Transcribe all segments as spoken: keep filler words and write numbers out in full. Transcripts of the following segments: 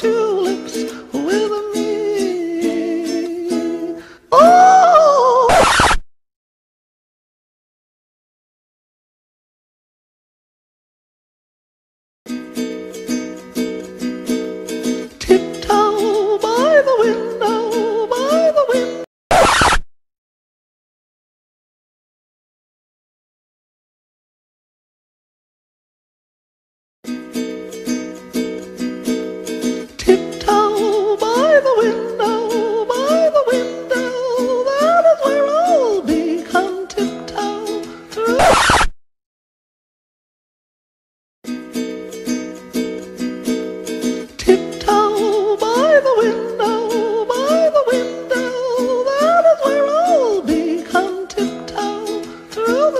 tulips with me. Oh! Tiptoe by the window, by the window.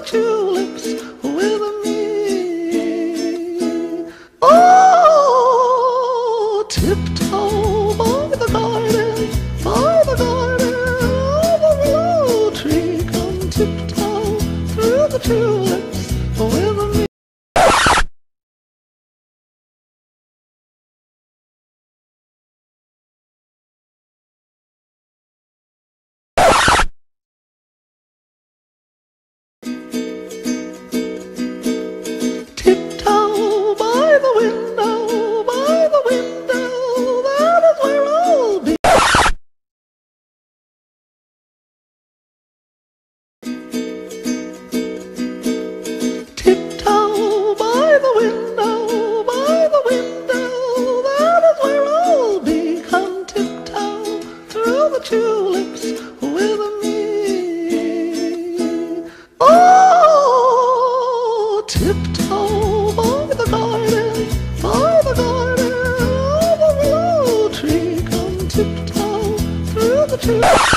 Tulips with me. Oh, tiptoe by the garden, by the garden of the willow tree. Come tiptoe through the tulips with me. Tulips with me. Oh, tiptoe by the garden, by the garden of the willow tree. Come tiptoe through the tulips.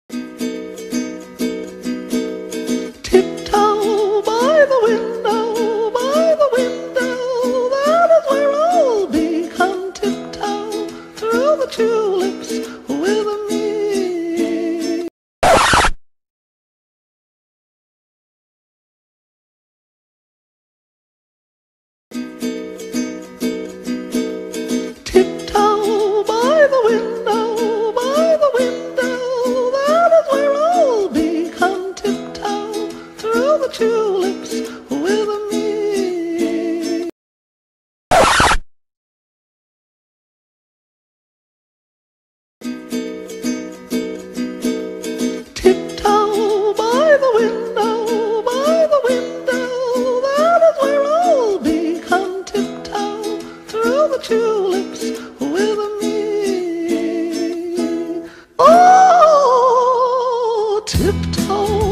Tulips with me. Tiptoe by the window, by the window. That is where I'll be. Come tiptoe through the tulips with me. Tulips with me. Oh, tiptoe.